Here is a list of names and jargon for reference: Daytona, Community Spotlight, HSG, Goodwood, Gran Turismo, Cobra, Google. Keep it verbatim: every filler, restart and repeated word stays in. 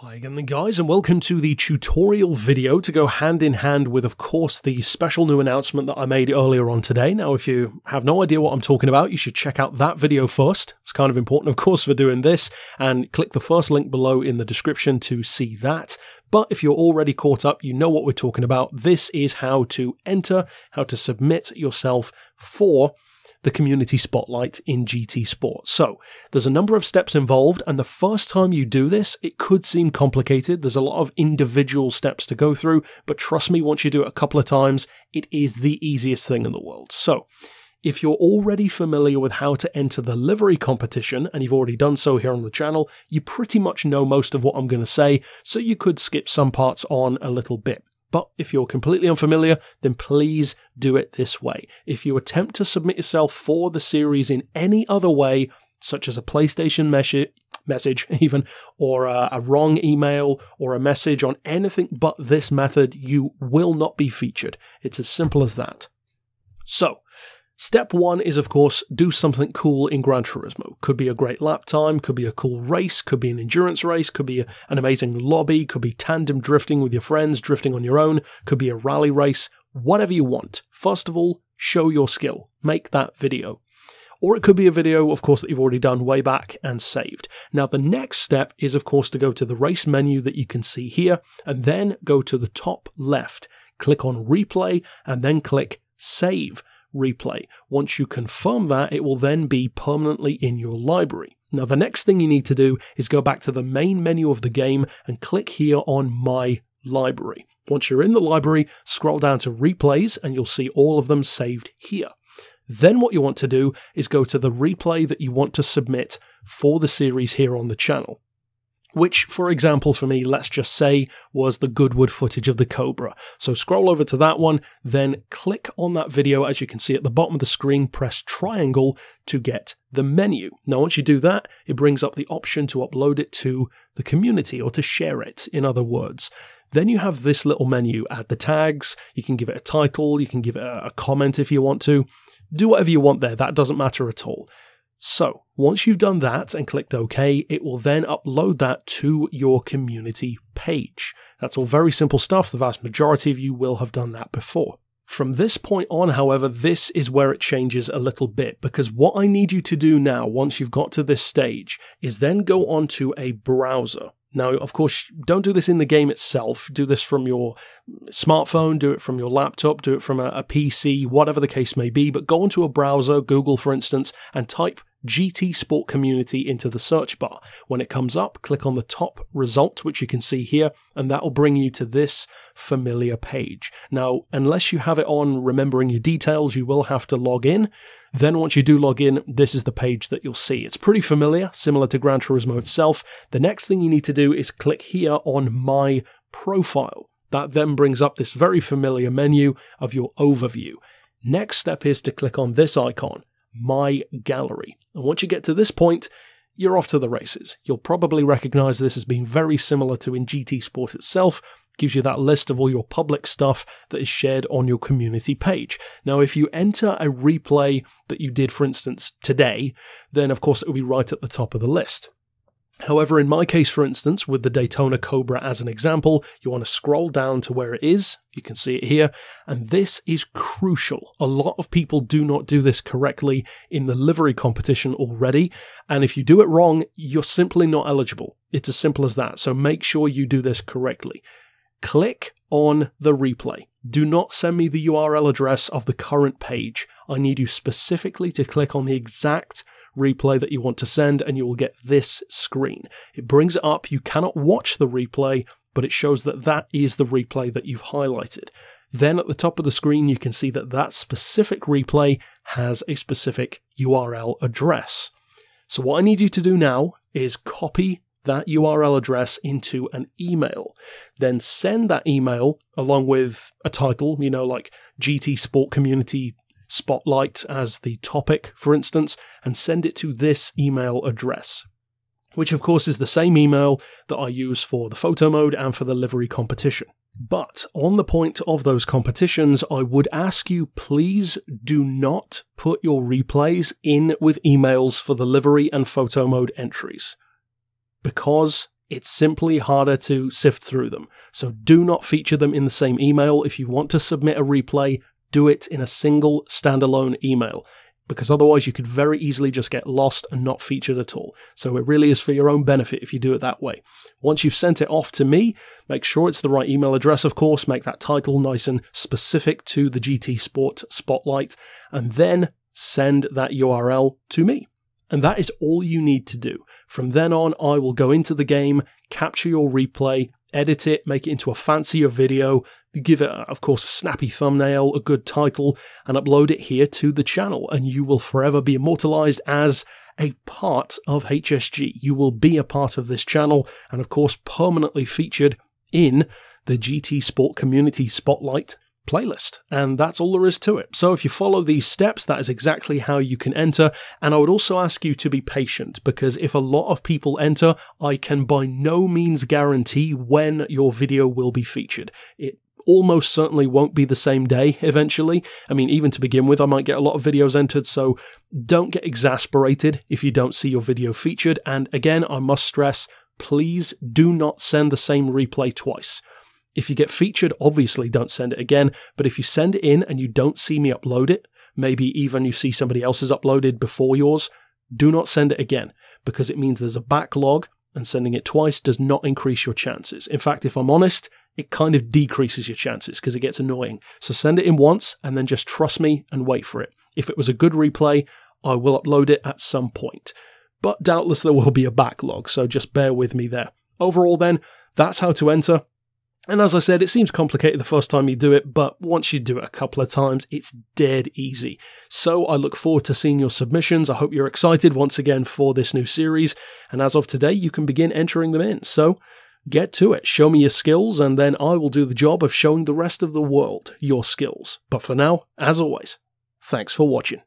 Hi again then, guys, and welcome to the tutorial video to go hand in hand with, of course, the special new announcement that I made earlier on today. Now, if you have no idea what I'm talking about, you should check out that video first. It's kind of important, of course, for doing this, and click the first link below in the description to see that. But if you're already caught up, you know what we're talking about. This is how to enter, how to submit yourself for the community spotlight in G T Sport. So there's a number of steps involved, and the first time you do this, it could seem complicated. There's a lot of individual steps to go through, but trust me, once you do it a couple of times, it is the easiest thing in the world. So if you're already familiar with how to enter the livery competition, and you've already done so here on the channel, you pretty much know most of what I'm going to say, so you could skip some parts on a little bit. But if you're completely unfamiliar, then please do it this way. If you attempt to submit yourself for the series in any other way, such as a PlayStation message, message even, or a, a wrong email or a message on anything but this method, you will not be featured. It's as simple as that. So, step one is, of course, do something cool in Gran Turismo. Could be a great lap time, could be a cool race, could be an endurance race, could be an amazing lobby, could be tandem drifting with your friends, drifting on your own, could be a rally race, whatever you want. First of all, show your skill. Make that video. Or it could be a video, of course, that you've already done way back and saved. Now, the next step is, of course, to go to the race menu that you can see here, and then go to the top left. Click on replay, and then click save replay. Once you confirm that, it will then be permanently in your library. Now, the next thing you need to do is go back to the main menu of the game and click here on My Library. Once you're in the library, scroll down to Replays and you'll see all of them saved here. Then what you want to do is go to the replay that you want to submit for the series here on the channel, which, for example, for me, let's just say was the Goodwood footage of the Cobra. So scroll over to that one, then click on that video. As you can see at the bottom of the screen, press triangle to get the menu. Now, once you do that, it brings up the option to upload it to the community or to share it, in other words. Then you have this little menu. Add the tags, you can give it a title, you can give it a comment if you want to. Do whatever you want there, that doesn't matter at all. So once you've done that and clicked OK, it will then upload that to your community page. That's all very simple stuff. The vast majority of you will have done that before. From this point on, however, this is where it changes a little bit, because what I need you to do now, once you've got to this stage, is then go onto a browser. Now, of course, don't do this in the game itself. Do this from your smartphone, do it from your laptop, do it from a, a P C, whatever the case may be, but go onto a browser, Google for instance, and type G T Sport Community into the search bar. When it comes up, click on the top result, which you can see here, and that will bring you to this familiar page. Now, unless you have it on remembering your details, you will have to log in. Then once you do log in, this is the page that you'll see. It's pretty familiar, similar to Gran Turismo itself. The next thing you need to do is click here on My Profile. That then brings up this very familiar menu of your overview. Next step is to click on this icon, My Gallery. And once you get to this point, you're off to the races. You'll probably recognize this as being very similar to in G T Sport itself. It gives you that list of all your public stuff that is shared on your community page. Now, if you enter a replay that you did, for instance, today, then of course it will be right at the top of the list. However, in my case, for instance, with the Daytona Cobra as an example, you want to scroll down to where it is. You can see it here. And this is crucial. A lot of people do not do this correctly in the livery competition already. And if you do it wrong, you're simply not eligible. It's as simple as that. So make sure you do this correctly. Click on the replay. Do not send me the U R L address of the current page. I need you specifically to click on the exact replay that you want to send, and you will get this screen. It brings it up. You cannot watch the replay, but it shows that that is the replay that you've highlighted. Then at the top of the screen, you can see that that specific replay has a specific U R L address. So what I need you to do now is copy that U R L address into an email. Then send that email along with a title, you know, like G T Sport Community Spotlight as the topic, for instance, and send it to this email address, which of course is the same email that I use for the photo mode and for the livery competition. But on the point of those competitions, I would ask you, please do not put your replays in with emails for the livery and photo mode entries, because it's simply harder to sift through them. So do not feature them in the same email. If you want to submit a replay, do it in a single standalone email, because otherwise you could very easily just get lost and not featured at all. So it really is for your own benefit if you do it that way. Once you've sent it off to me, make sure it's the right email address, of course, make that title nice and specific to the G T Sport Spotlight, and then send that U R L to me. And that is all you need to do. From then on, I will go into the game, capture your replay, edit it, make it into a fancier video, give it, of course, a snappy thumbnail, a good title, and upload it here to the channel, and you will forever be immortalized as a part of H S G. You will be a part of this channel, and of course, permanently featured in the G T Sport Community Spotlight playlist, and that's all there is to it. So if you follow these steps, that is exactly how you can enter, and I would also ask you to be patient, because if a lot of people enter, I can by no means guarantee when your video will be featured. It almost certainly won't be the same day eventually. I mean, even to begin with, I might get a lot of videos entered, so don't get exasperated if you don't see your video featured. And again, I must stress, please do not send the same replay twice. If you get featured, obviously don't send it again, but if you send it in and you don't see me upload it, maybe even you see somebody else's uploaded before yours, do not send it again, because it means there's a backlog, and sending it twice does not increase your chances. In fact, if I'm honest, it kind of decreases your chances because it gets annoying. So send it in once and then just trust me and wait for it. If it was a good replay, I will upload it at some point, but doubtless there will be a backlog, so just bear with me there. Overall then, that's how to enter. And as I said, it seems complicated the first time you do it, but once you do it a couple of times, it's dead easy. So I look forward to seeing your submissions. I hope you're excited once again for this new series. And as of today, you can begin entering them in. So get to it. Show me your skills, and then I will do the job of showing the rest of the world your skills. But for now, as always, thanks for watching.